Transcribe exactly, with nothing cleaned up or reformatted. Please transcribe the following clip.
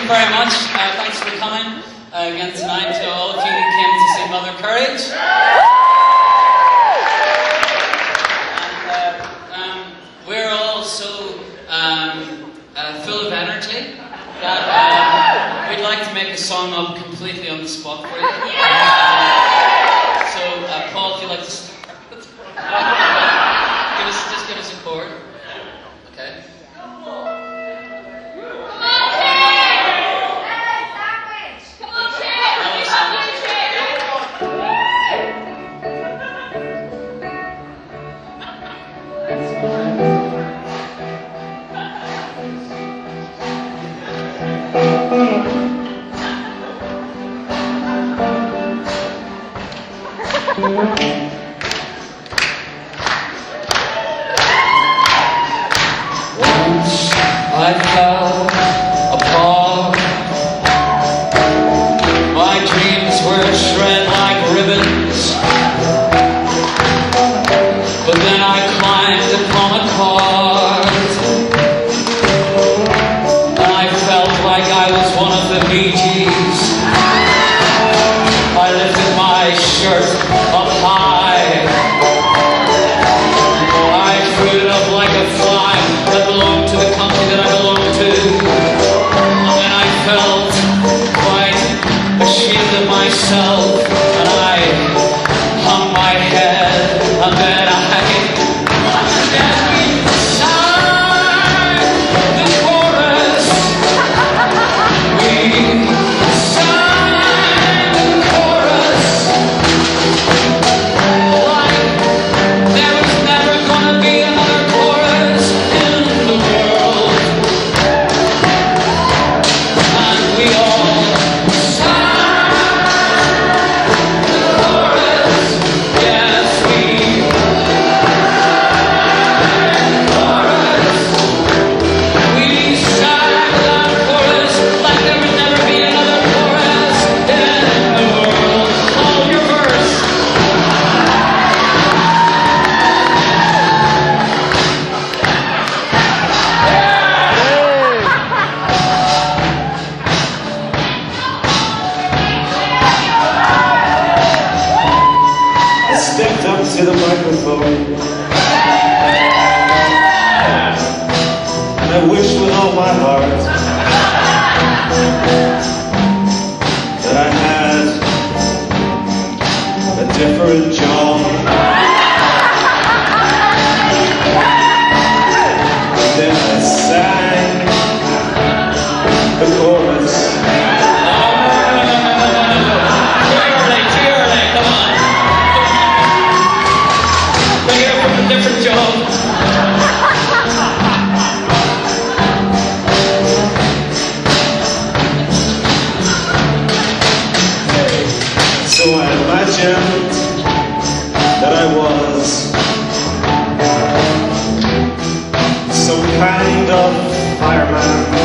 Thank you very much. Uh, thanks for coming uh, again tonight to all of you who came to see Mother Courage. And, uh, um, we're all so um, uh, full of energy that uh, we'd like to make a song up completely on the spot for you. Uh, so, uh, Paul, if you'd like to start with uh, give us, just give us a chord. Okay. Once I fell apart, my dreams were shred like ribbons, but then I climbed upon a cart, and I felt like I was one of the Bee Gees. I lifted my shirt up high, I threw it up like a fly that belonged to the company that I belonged to, and then I felt quite ashamed of myself, and I hung my head, and then I sang the chorus. We sang to the microphone, and I wish with all my heart that I had a different John than I sang the chorus. So I imagined that I was some kind of fireman,